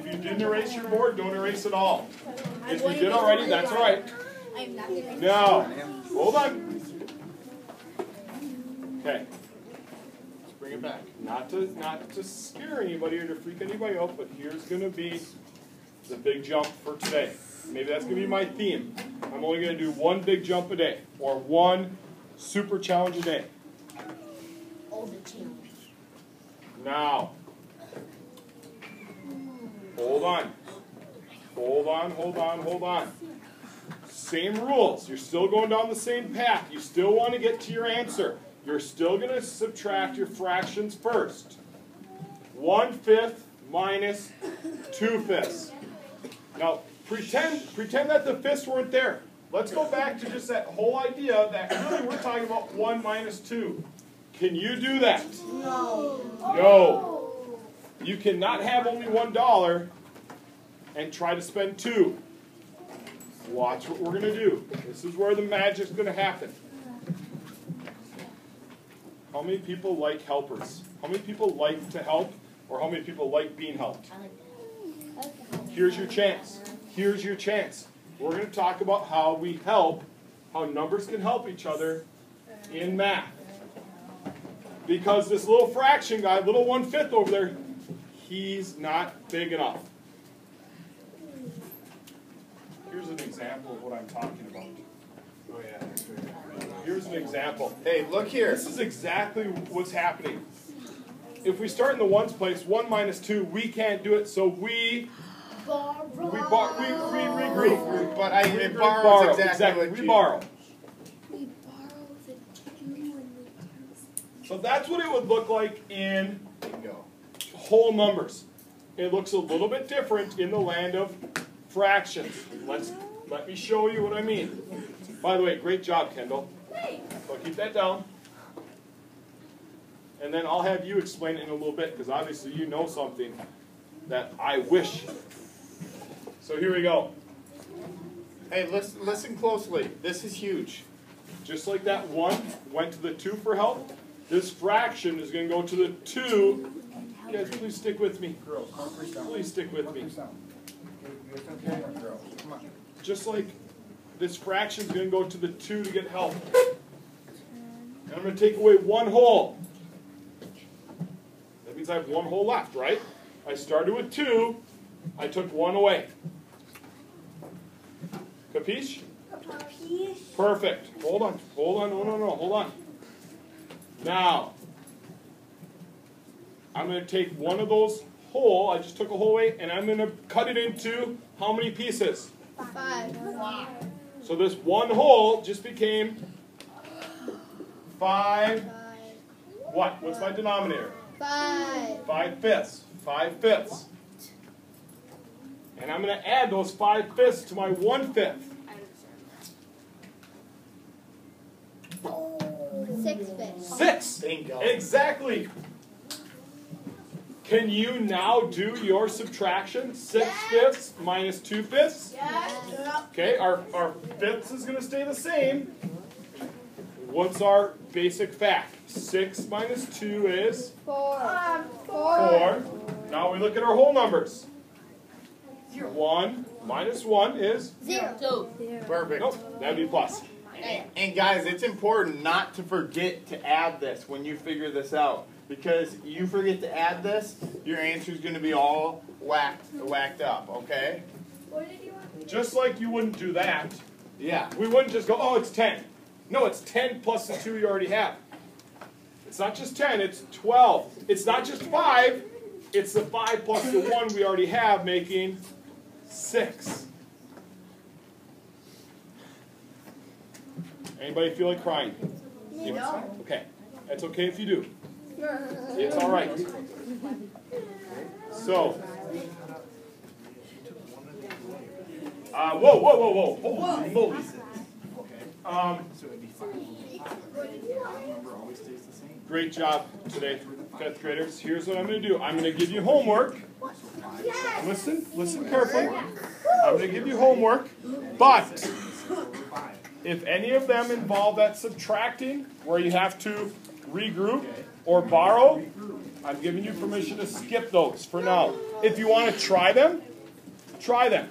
If you didn't erase your board, don't erase at all. If you did already, that's all right. Now, hold on. Okay. Let's bring it back. Not to scare anybody or to freak anybody out, but here's going to be the big jump for today. Maybe that's going to be my theme. I'm only going to do one big jump a day, or one super challenge a day. All the challenge. Now, hold on. Hold on, hold on, hold on. Same rules. You're still going down the same path. You still want to get to your answer. You're still going to subtract your fractions first. 1/5 minus 2/5. Now, pretend that the fifths weren't there. Let's go back to just that whole idea that really we're talking about 1 minus 2. Can you do that? No. No. You cannot have only $1 and try to spend 2. Watch what we're going to do. This is where the magic's going to happen. How many people like helpers? How many people like to help? Or how many people like being helped? Here's your chance. Here's your chance. We're going to talk about how we help, how numbers can help each other in math. Because this little fraction guy, little 1/5 over there, he's not big enough. Here's an example of what I'm talking about. Oh, yeah. Here's an example. Hey, look here. This is exactly what's happening. If we start in the ones place, 1 minus 2, we can't do it, so we regroup. But we borrow. Exactly. We borrow. We borrow the 2 and we borrow the 2. So that's what it would look like in whole numbers. It looks a little bit different in the land of fractions. Let me show you what I mean. By the way, great job, Kendall. So keep that down. And then I'll have you explain it in a little bit, because obviously you know something that I wish. So here we go. Hey, listen closely. This is huge. Just like that 1 went to the 2 for help, this fraction is going to go to the 2. Guys, please stick with me. Girls, please stick with me. Just like this fraction is going to go to the 2 to get help. And I'm going to take away 1 whole. That means I have 1 whole left, right? I started with 2. I took 1 away. Capiche? Capiche. Perfect. Hold on. Hold on. No. Hold on. Now, I'm going to take one of those whole, I just took a whole away, and I'm going to cut it into how many pieces? 5. So this 1 whole just became 5. What? What's my denominator? 5. 5/5. 5/5. And I'm going to add those 5/5 to my 1/5. 6/5. 6. Bingo. Exactly. Can you now do your subtraction? 6/5 minus 2/5? Yes. Okay, our fifths is going to stay the same. What's our basic fact? 6 minus 2 is? 4. Now we look at our whole numbers. 0. 1 minus 1 is? 0. Perfect. Nope, that'd be plus. And guys, it's important not to forget to add this when you figure this out. Because you forget to add this, your answer is going to be all whacked up, okay? What did you want? Just like you wouldn't do that. Yeah. We wouldn't just go, oh, it's 10. No, it's 10 plus the 2 you already have. It's not just 10, it's 12. It's not just 5, it's the 5 plus the 1 we already have, making 6. Anybody feel like crying? No. Okay. That's okay if you do. It's all right. So, whoa! Holy moly! Great job today, 5th graders. Here's what I'm going to do. I'm going to give you homework. Listen carefully. I'm going to give you homework, but if any of them involve that subtracting, where you have to regroup or borrow, I'm giving you permission to skip those for now. If you want to try them, try them.